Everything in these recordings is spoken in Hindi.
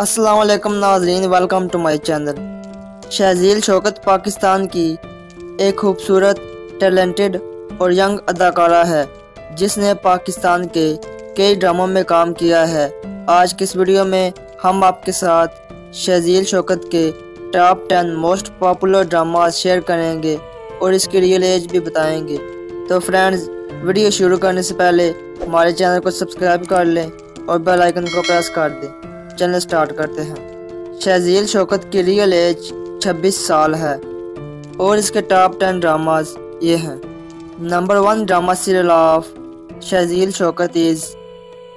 अस्सलामुअलैकुम नाज़रीन, welcome to my channel. Shahzeel Shaukat Pakistan की एक खूबसूरत, टैलेंटेड और यंग अदाकारा है जिसने पाकिस्तान के कई ड्रामों में काम किया है। आज के इस वीडियो में हम आपके साथ शहज़ील शौकत के top 10 most popular dramas share करेंगे और इसकी रियल एज भी बताएंगे। तो फ्रेंड्स, वीडियो शुरू करने से पहले हमारे चैनल को सब्सक्राइब कर लें और बेल आइकन को प्रेस कर दें। चलना स्टार्ट करते हैं। शहज़ील शौकत की रियल एज 26 साल है और इसके टॉप 10 ड्रामास ये हैं। Number 1 drama serial of Shahzeel Shaukat is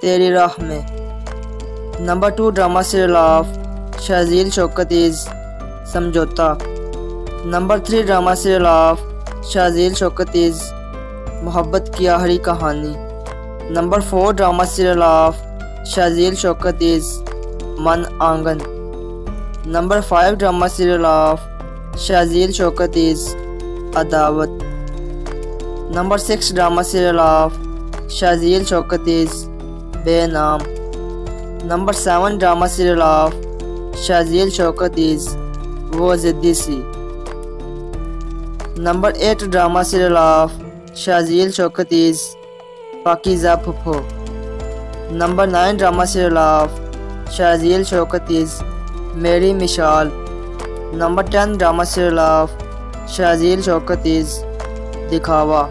Teri Raah Mein. Number 2 drama serial of Shahzeel Shaukat is समझौता। Number 3 drama serial of Shahzeel Shaukat is Mohabbat Ki Aakhri Kahani. Number 4 drama serial of Shahzeel Shaukat is Mann Aangan. Number 5 drama serial of Shahzeel Shaukat is Adawat. Number 6 drama serial of Shahzeel Shaukat is बे नाम। Number 7 drama serial of Shahzeel Shaukat is वो Ziddi Si. Number 8 drama serial of Shahzeel Shaukat is Pakeeza Phuppo. Number 9 drama serial of Shahzeel Shaukat is Meri Misaal. Number 10 drama serial of Shahzeel Shaukat is दिखावा।